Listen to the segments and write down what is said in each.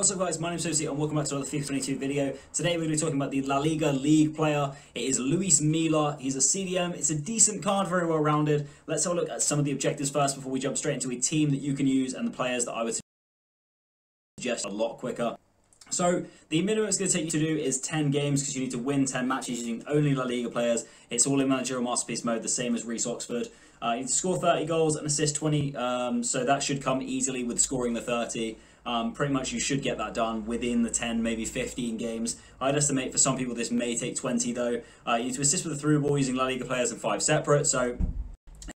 What's up guys, my name is Soapzy and welcome back to another FIFA 22 video. Today we're going to be talking about the La Liga league player. It is Luis Milla. He's a CDM. It's a decent card, very well rounded. Let's have a look at some of the objectives first before we jump straight into a team that you can use and the players that I would suggest a lot quicker. So the minimum it's going to take you to do is 10 games because you need to win 10 matches using only La Liga players. It's all in Managerial Masterpiece mode, the same as Reece Oxford. You need to score 30 goals and assist 20, so that should come easily with scoring the 30. Pretty much you should get that done within the 10, maybe 15 games. I'd estimate for some people this may take 20 though. You need to assist with the through ball using La Liga players and 5 separate. So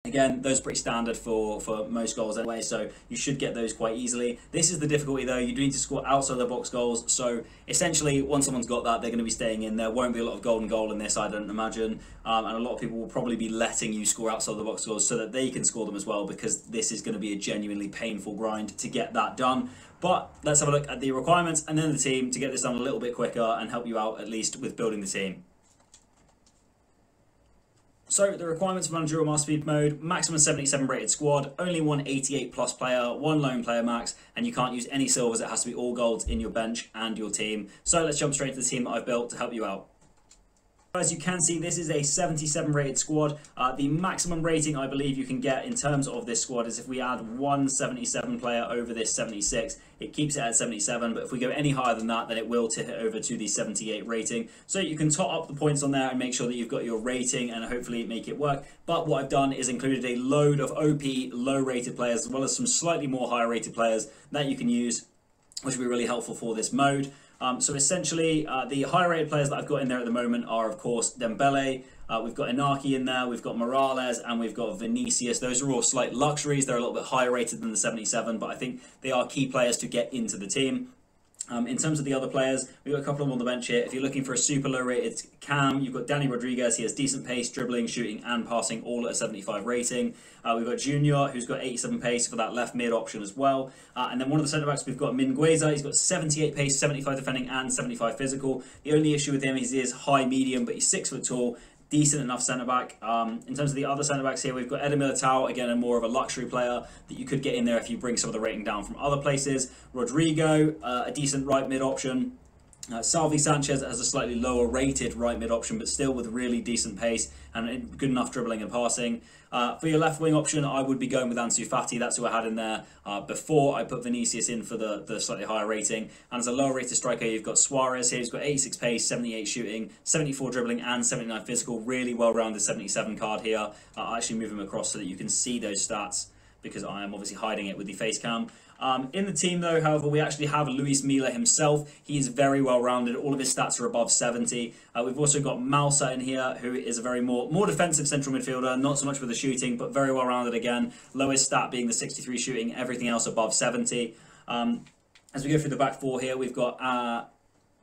again, those are pretty standard for most goals anyway, so you should get those quite easily. This is the difficulty though, you do need to score outside the box goals, so essentially once someone's got that, they're going to be staying in. There won't be a lot of golden goal in this, I don't imagine, and a lot of people will probably be letting you score outside the box goals so that they can score them as well, because this is going to be a genuinely painful grind to get that done. But let's have a look at the requirements and then the team to get this done a little bit quicker and help you out at least with building the team. So the requirements for Managerial Masterpiece mode: maximum 77 rated squad, only one 88 plus player, one lone player max, and you can't use any silvers. It has to be all golds in your bench and your team. So let's jump straight into the team that I've built to help you out. As you can see, this is a 77 rated squad. The maximum rating I believe you can get in terms of this squad is if we add one 77 player over this 76, it keeps it at 77, but if we go any higher than that, then it will tip it over to the 78 rating. So you can top up the points on there and make sure that you've got your rating and hopefully make it work. But what I've done is included a load of OP low rated players as well as some slightly more higher rated players that you can use, which will be really helpful for this mode. So essentially, the higher rated players that I've got in there at the moment are, of course, Dembélé. We've got Iñaki in there, we've got Morales, and we've got Vinicius. Those are all slight luxuries. They're a little bit higher rated than the 77, but I think they are key players to get into the team. In terms of the other players, we've got a couple of them on the bench here. If you're looking for a super low rated cam, you've got Danny Rodriguez. He has decent pace, dribbling, shooting and passing, all at a 75 rating. We've got Junior, who's got 87 pace for that left mid option as well. And then one of the centre backs, we've got Mingueza. He's got 78 pace, 75 defending and 75 physical. The only issue with him is he is high medium, but he's 6 foot tall. Decent enough centre-back. In terms of the other centre-backs here, we've got Edamilitao, again, a more of a luxury player that you could get in there if you bring some of the rating down from other places. Rodrigo, a decent right mid option. Salvi Sanchez has a slightly lower rated right mid option, but still with really decent pace and good enough dribbling and passing. For your left wing option, I would be going with Ansu Fati. That's who I had in there before I put Vinicius in for the slightly higher rating. And as a lower rated striker, you've got Suarez here. He's got 86 pace, 78 shooting, 74 dribbling and 79 physical. Really well-rounded 77 card here. I'll actually move him across so that you can see those stats, because I am obviously hiding it with the face cam. In the team though, however, we actually have Luis Milla himself. He is very well-rounded. All of his stats are above 70. We've also got Moussa in here, who is a very more defensive central midfielder, not so much with the shooting, but very well-rounded again. Lowest stat being the 63 shooting, everything else above 70. As we go through the back four here,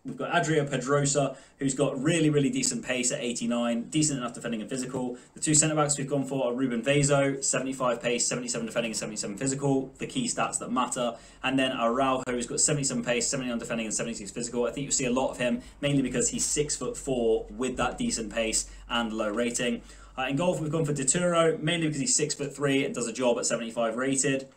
We've got Adrià Pedrosa, who's got really decent pace at 89, decent enough defending and physical. The two centre-backs we've gone for are Ruben Vazo, 75 pace, 77 defending and 77 physical, the key stats that matter. And then Araujo, who's got 77 pace, 79 defending and 76 physical. I think you'll see a lot of him, mainly because he's 6'4" with that decent pace and low rating. In goal, we've gone for Duturo, mainly because he's 6'3" and does a job at 75 rated.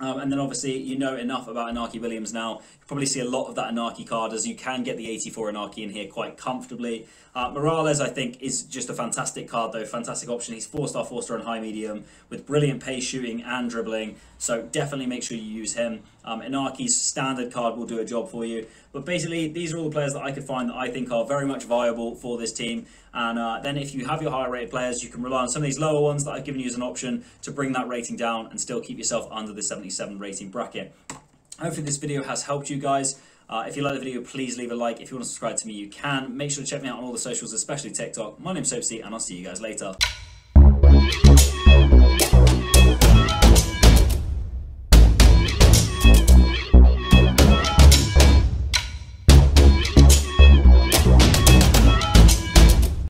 And then obviously you know enough about Iñaki Williams now. You probably see a lot of that Iñaki card, as you can get the 84 Iñaki in here quite comfortably. Morales, I think, is just a fantastic card though, fantastic option. He's 4-star, 4-star and high medium with brilliant pace, shooting and dribbling. So definitely make sure you use him. Iñaki's standard card will do a job for you. But basically, these are all the players that I could find that I think are very much viable for this team. And then if you have your higher rated players, you can rely on some of these lower ones that I've given you as an option to bring that rating down and still keep yourself under the 77 rating bracket. Hopefully this video has helped you guys. If you like the video, please leave a like. If you want to subscribe to me, you can. Make sure to check me out on all the socials, especially TikTok. My name's Soapzy, and I'll see you guys later.